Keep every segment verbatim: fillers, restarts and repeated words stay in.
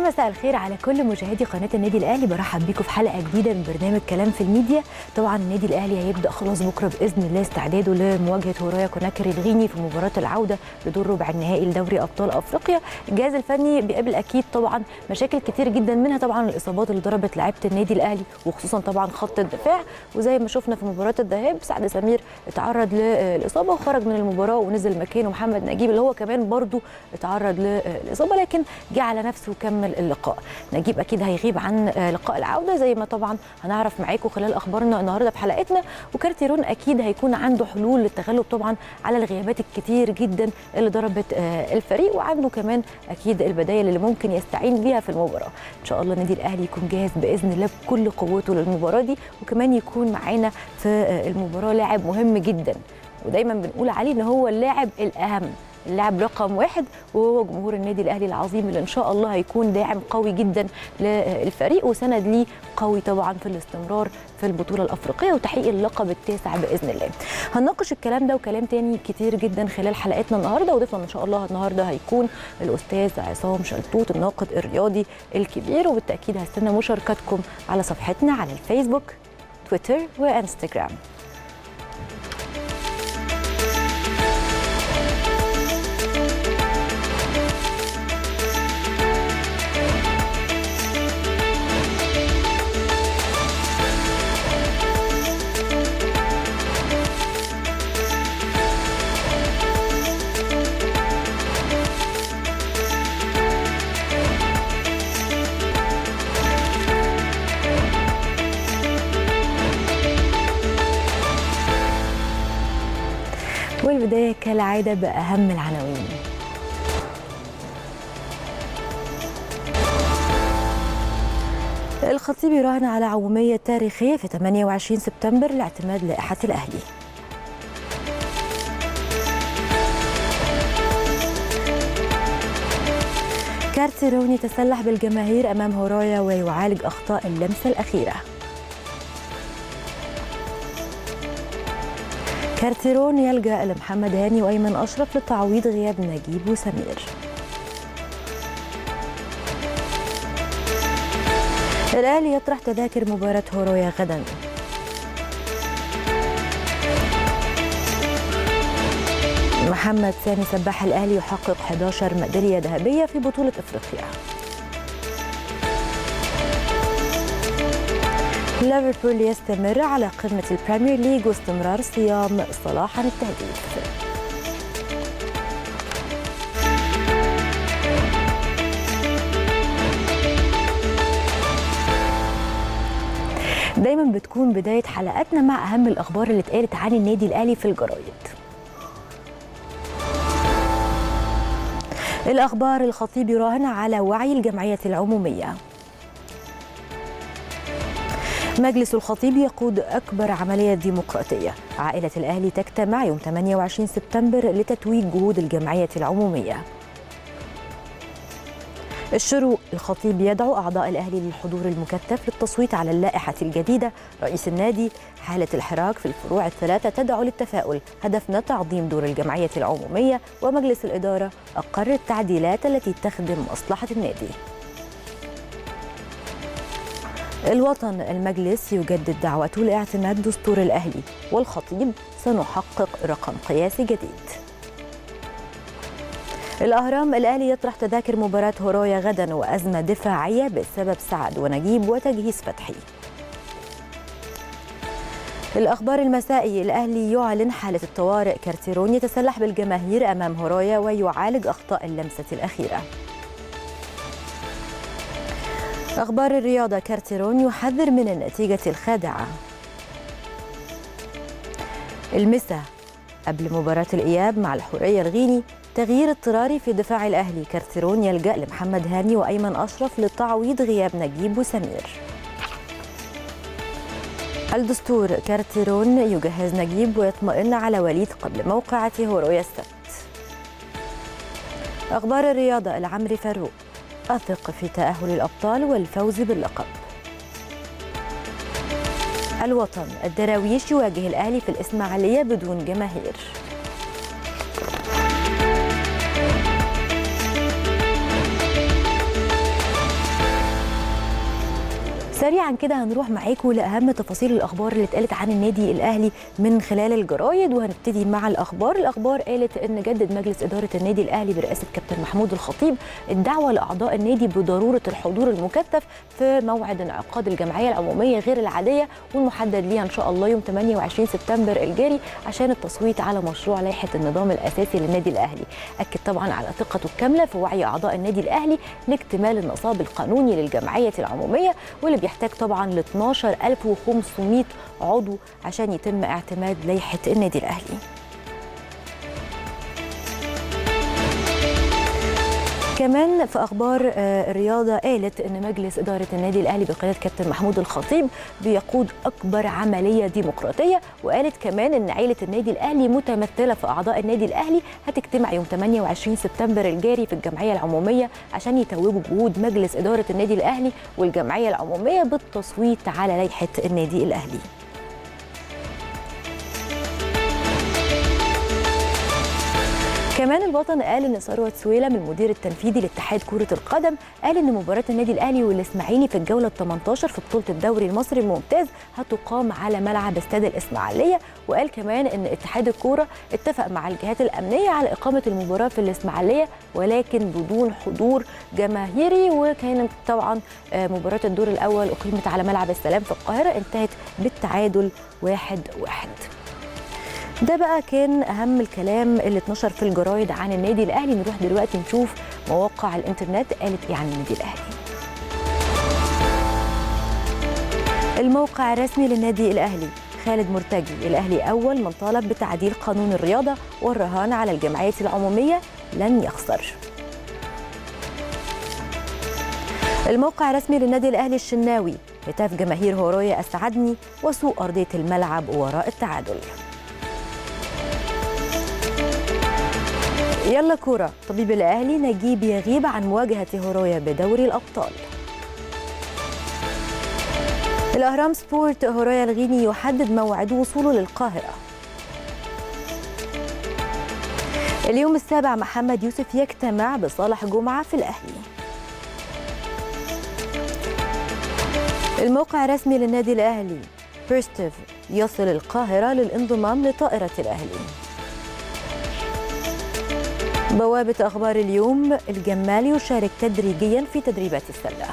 يا مساء الخير على كل مشاهدي قناه النادي الاهلي. برحب بيكم في حلقه جديده من برنامج كلام في الميديا. طبعا النادي الاهلي هيبدا خلاص بكره باذن الله استعداده لمواجهه هورايا كوناكري الغيني في مباراه العوده لدور ربع النهائي لدوري ابطال افريقيا. الجهاز الفني بيقابل اكيد طبعا مشاكل كتير جدا، منها طبعا الاصابات اللي ضربت لعيبه النادي الاهلي وخصوصا طبعا خط الدفاع، وزي ما شفنا في مباراه الذهاب سعد سمير اتعرض للاصابه وخرج من المباراه ونزل مكانه محمد نجيب اللي هو كمان برضه اتعرض للاصابه لكن جه على نفسه وكمل اللقاء. نجيب اكيد هيغيب عن لقاء العوده زي ما طبعا هنعرف معاكم خلال اخبارنا النهارده في حلقتنا، وكارتيرون اكيد هيكون عنده حلول للتغلب طبعا على الغيابات الكتير جدا اللي ضربت الفريق، وعنده كمان اكيد البدايل اللي ممكن يستعين بيها في المباراه. ان شاء الله النادي الاهلي يكون جاهز باذن الله بكل قوته للمباراه دي، وكمان يكون معانا في المباراه لاعب مهم جدا ودايما بنقول عليه ان هو اللاعب الاهم، اللاعب رقم واحد، وهو جمهور النادي الاهلي العظيم اللي ان شاء الله هيكون داعم قوي جدا للفريق وسند ليه قوي طبعا في الاستمرار في البطوله الافريقيه وتحقيق اللقب التاسع باذن الله. هنناقش الكلام ده وكلام تاني كتير جدا خلال حلقتنا النهارده، وضيفنا ان شاء الله النهارده هيكون الاستاذ عصام شلتوت الناقد الرياضي الكبير، وبالتاكيد هستنى مشاركتكم على صفحتنا على الفيسبوك تويتر وانستجرام. والبداية كالعادة بأهم العناوين. الخطيب يراهن على عمومية تاريخية في ثمانية وعشرين سبتمبر لاعتماد لائحة الأهلي. كارتيرون يتسلح بالجماهير أمام هورايا ويعالج أخطاء اللمسة الأخيرة. كارتيرون يلجأ لمحمد هاني وأيمن أشرف لتعويض غياب نجيب وسمير. الأهلي يطرح تذاكر مباراة هورايا غدا. محمد سامي سباح الأهلي يحقق إحدى عشرة ميدالية ذهبية في بطولة إفريقيا. ليفربول يستمر على قمة البريمير ليج واستمرار صيام صلاح عن التهديف. دايما بتكون بداية حلقاتنا مع أهم الأخبار اللي اتقالت عن النادي الأهلي في الجرايد. الأخبار: الخطيب يراهن على وعي الجمعية العمومية. مجلس الخطيب يقود أكبر عملية ديمقراطية. عائلة الأهلي تجتمع يوم ثمانية وعشرين سبتمبر لتتويج جهود الجمعية العمومية. الشروق: الخطيب يدعو أعضاء الأهلي للحضور المكثف للتصويت على اللائحة الجديدة. رئيس النادي: حالة الحراك في الفروع الثلاثة تدعو للتفاؤل، هدفنا تعظيم دور الجمعية العمومية، ومجلس الإدارة أقر التعديلات التي تخدم مصلحة النادي. الوطن: المجلس يجدد دعوته لاعتماد دستور الأهلي، والخطيب: سنحقق رقم قياسي جديد. الأهرام: الأهلي يطرح تذاكر مباراة هورايا غدا وأزمة دفاعية بسبب سعد ونجيب وتجهيز فتحي. الأخبار المسائي: الأهلي يعلن حالة الطوارئ. كارتيرون يتسلح بالجماهير أمام هورايا ويعالج أخطاء اللمسة الأخيرة. أخبار الرياضة: كارتيرون يحذر من النتيجة الخادعة. المساء: قبل مباراة الإياب مع الحورية الغيني تغيير اضطراري في دفاع الأهلي. كارتيرون يلجأ لمحمد هاني وأيمن أشرف لتعويض غياب نجيب وسمير. الدستور: كارتيرون يجهز نجيب ويطمئن على وليد قبل موقعة هورايا السبت. أخبار الرياضة: العمري فاروق أثق في تأهل الأبطال والفوز باللقب. الوطن: الدراويش يواجه الأهلي في الإسماعيلية بدون جماهير. سريعا كده هنروح معاكم لاهم تفاصيل الاخبار اللي اتقالت عن النادي الاهلي من خلال الجرايد، وهنبتدي مع الاخبار. الاخبار قالت ان جدد مجلس اداره النادي الاهلي برئاسه كابتن محمود الخطيب الدعوه لاعضاء النادي بضروره الحضور المكثف في موعد انعقاد الجمعيه العموميه غير العاديه والمحدد ليها ان شاء الله يوم ثمانية وعشرين سبتمبر الجاري عشان التصويت على مشروع لائحه النظام الاساسي للنادي الاهلي. اكد طبعا على ثقته الكامله في وعي اعضاء النادي الاهلي لاكتمال النصاب القانوني للجمعيه العموميه واللي بيحتاج طبعا ل اثني عشر ألف وخمسمائة عضو عشان يتم اعتماد لائحة النادي الأهلي. كمان في أخبار الرياضة قالت إن مجلس إدارة النادي الأهلي بقيادة كابتن محمود الخطيب بيقود أكبر عملية ديمقراطية، وقالت كمان إن عائلة النادي الأهلي متمثلة في أعضاء النادي الأهلي هتجتمع يوم ثمانية وعشرين سبتمبر الجاري في الجمعية العمومية عشان يتوجوا جهود مجلس إدارة النادي الأهلي والجمعية العمومية بالتصويت على لائحة النادي الأهلي. كمان الوطن قال ان ثروت سويلم المدير التنفيذي لاتحاد كرة القدم قال ان مباراة النادي الاهلي والاسماعيلي في الجولة الثامنة عشرة في بطولة الدوري المصري الممتاز هتقام على ملعب استاد الاسماعيلية، وقال كمان ان اتحاد الكورة اتفق مع الجهات الامنية على اقامة المباراة في الاسماعيلية ولكن بدون حضور جماهيري، وكانت طبعا مباراة الدور الاول اقيمت على ملعب السلام في القاهرة انتهت بالتعادل واحد واحد. ده بقى كان أهم الكلام اللي اتنشر في الجرايد عن النادي الأهلي. نروح دلوقتي نشوف مواقع الإنترنت قالت إيه عن النادي الأهلي. الموقع الرسمي للنادي الأهلي: خالد مرتجي، الأهلي أول من طالب بتعديل قانون الرياضة والرهان على الجمعيات العمومية لن يخسر. الموقع الرسمي للنادي الأهلي الشناوي: هتاف جماهير هورايا أسعدني وسوء أرضية الملعب وراء التعادل. يلا كورة، طبيب الأهلي نجيب يغيب عن مواجهة هورايا بدوري الأبطال. الأهرام سبورت: هورايا الغيني يحدد موعد وصوله للقاهرة. اليوم السابع محمد يوسف يجتمع بصالح جمعة في الأهلي. الموقع الرسمي للنادي الأهلي: بيرستوف يصل القاهرة للانضمام لطائرة الأهلي. بوابة أخبار اليوم: الجمال يشارك تدريجيا في تدريبات السلة.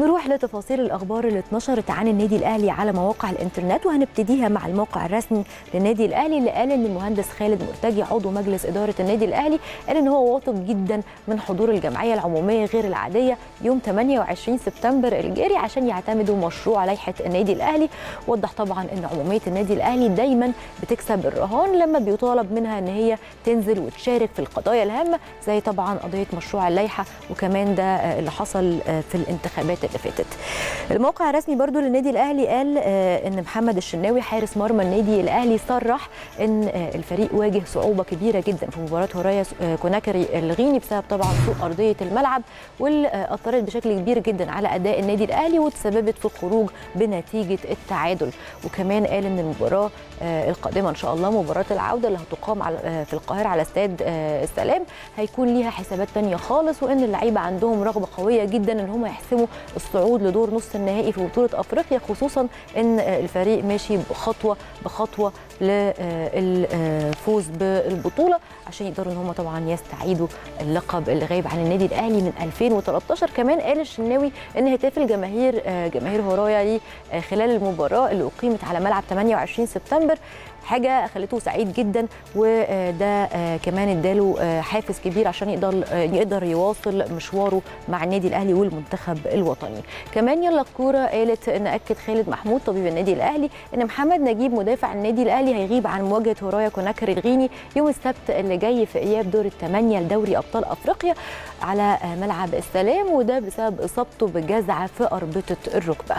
نروح لتفاصيل الأخبار اللي اتنشرت عن النادي الأهلي على مواقع الإنترنت، وهنبتديها مع الموقع الرسمي للنادي الأهلي اللي قال إن المهندس خالد مرتجي عضو مجلس إدارة النادي الأهلي قال إن هو واثق جدا من حضور الجمعية العمومية غير العادية يوم ثمانية وعشرين سبتمبر الجاري عشان يعتمدوا مشروع لائحة النادي الأهلي. وضح طبعا إن عمومية النادي الأهلي دايما بتكسب الرهان لما بيطالب منها إن هي تنزل وتشارك في القضايا الهامة زي طبعا قضية مشروع اللائحة، وكمان ده اللي حصل في الانتخابات اللي فاتت. الموقع الرسمي برضو للنادي الاهلي قال ان محمد الشناوي حارس مرمى النادي الاهلي صرح ان الفريق واجه صعوبه كبيره جدا في مباراه هورايا كوناكري الغيني بسبب طبعا سوء ارضيه الملعب واللي اثرت بشكل كبير جدا على اداء النادي الاهلي وتسببت في الخروج بنتيجه التعادل. وكمان قال ان المباراه القادمه ان شاء الله مباراه العوده اللي هتقام في القاهره على استاد السلام هيكون ليها حسابات ثانيه خالص، وان اللعيبه عندهم رغبه قويه جدا ان هم يحسموا الصعود لدور نص النهائي في بطولة أفريقيا، خصوصا أن الفريق ماشي بخطوة بخطوة للفوز بالبطولة عشان يقدروا أن هم طبعا يستعيدوا اللقب اللي غايب عن النادي الأهلي من ألفين وثلاثة عشر. كمان قال الشناوي أن هتاف الجماهير جماهير هورايا دي خلال المباراة اللي أقيمت على ملعب ثمانية وعشرين سبتمبر حاجة خلته سعيد جدا، وده كمان اداله حافز كبير عشان يقدر يقدر يواصل مشواره مع النادي الأهلي والمنتخب الوطني. كمان يلا الكورة قالت ان اكد خالد محمود طبيب النادي الأهلي ان محمد نجيب مدافع النادي الأهلي هيغيب عن مواجهة هورايا كوناكري الغيني يوم السبت اللي جاي في اياب دور الثمانية لدوري ابطال افريقيا على ملعب السلام، وده بسبب اصابته بجزعة في أربطة الركبة.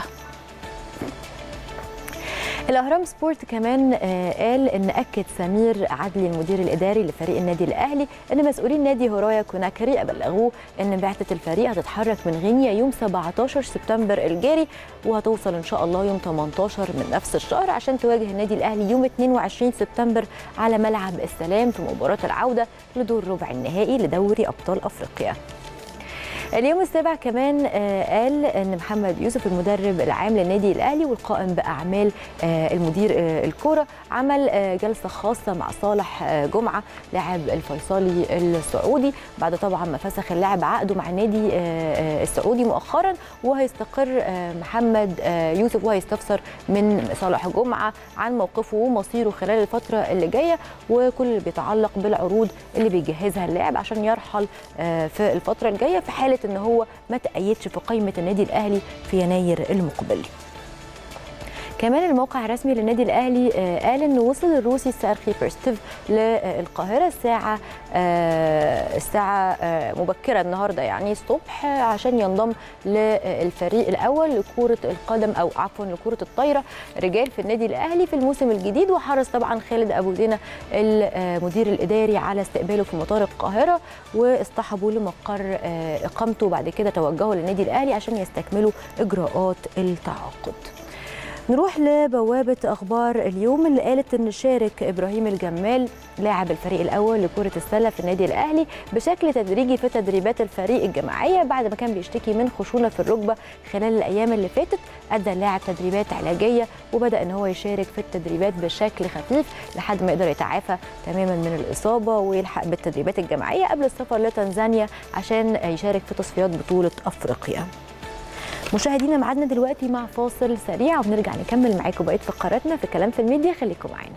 الاهرام سبورت كمان قال ان اكد سمير عدلي المدير الاداري لفريق النادي الاهلي ان مسؤولين نادي هورايا كوناكري ابلغوه ان بعثه الفريق هتتحرك من غينيا يوم سبعتاشر سبتمبر الجاري، وهتوصل ان شاء الله يوم تمنتاشر من نفس الشهر عشان تواجه النادي الاهلي يوم اتنين وعشرين سبتمبر على ملعب السلام في مباراه العوده لدور ربع النهائي لدوري ابطال افريقيا. اليوم السابع كمان قال ان محمد يوسف المدرب العام للنادي الاهلي والقائم باعمال المدير الكوره عمل جلسه خاصه مع صالح جمعه لاعب الفيصلي السعودي بعد طبعا ما فسخ اللاعب عقده مع النادي السعودي مؤخرا، وهيستقر محمد يوسف وهيستفسر من صالح جمعه عن موقفه ومصيره خلال الفتره اللي جايه وكل اللي بيتعلق بالعروض اللي بيجهزها اللاعب عشان يرحل في الفتره الجايه في حاله ان هو ما تأيدش في قائمة النادي الاهلي في يناير المقبل. كمان الموقع الرسمي للنادي الاهلي قال انه وصل الروسي سيرخي بيرستوف للقاهره الساعه الساعه مبكره النهارده يعني الصبح عشان ينضم للفريق الاول لكره القدم او عفوا لكره الطايره رجال في النادي الاهلي في الموسم الجديد، وحرص طبعا خالد ابو دينا المدير الاداري على استقباله في مطار القاهره واصطحبوا لمقر اقامته وبعد كده توجهوا للنادي الاهلي عشان يستكملوا اجراءات التعاقد. نروح لبوابة أخبار اليوم اللي قالت إن شارك إبراهيم الجمال لاعب الفريق الأول لكرة السلة في النادي الأهلي بشكل تدريجي في تدريبات الفريق الجماعية بعد ما كان بيشتكي من خشونة في الركبة خلال الأيام اللي فاتت. أدى اللاعب تدريبات علاجية وبدأ إن هو يشارك في التدريبات بشكل خفيف لحد ما يقدر يتعافى تماما من الإصابة ويلحق بالتدريبات الجماعية قبل السفر لتنزانيا عشان يشارك في تصفيات بطولة أفريقيا. مشاهدينا معادنا دلوقتي مع فاصل سريع وبنرجع نكمل معاكم بقية فقراتنا في كلام في الميديا، خليكم معانا.